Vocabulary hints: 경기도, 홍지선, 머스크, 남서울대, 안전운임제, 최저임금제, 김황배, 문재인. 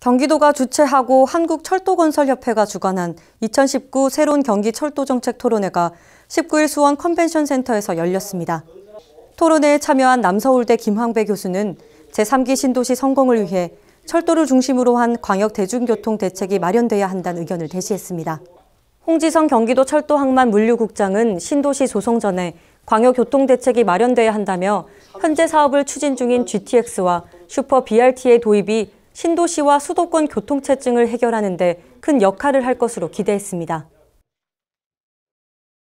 경기도가 주최하고 한국철도건설협회가 주관한 2019 새로운 경기철도정책 토론회가 19일 수원 컨벤션센터에서 열렸습니다. 토론회에 참여한 남서울대 김황배 교수는 제3기 신도시 성공을 위해 철도를 중심으로 한 광역 대중교통 대책이 마련돼야 한다는 의견을 제시했습니다. 홍지선 경기도 철도항만 물류국장은 신도시 조성 전에 광역 교통 대책이 마련돼야 한다며 현재 사업을 추진 중인 GTX와 슈퍼 BRT의 도입이 신도시와 수도권 교통체증을 해결하는 데 큰 역할을 할 것으로 기대했습니다.